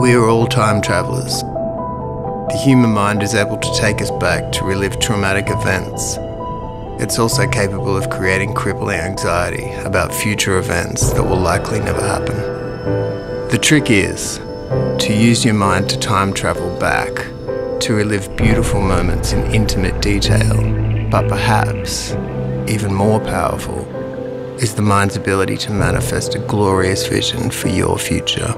We are all time travellers. The human mind is able to take us back to relive traumatic events. It's also capable of creating crippling anxiety about future events that will likely never happen. The trick is to use your mind to time travel back, to relive beautiful moments in intimate detail, but perhaps even more powerful is the mind's ability to manifest a glorious vision for your future.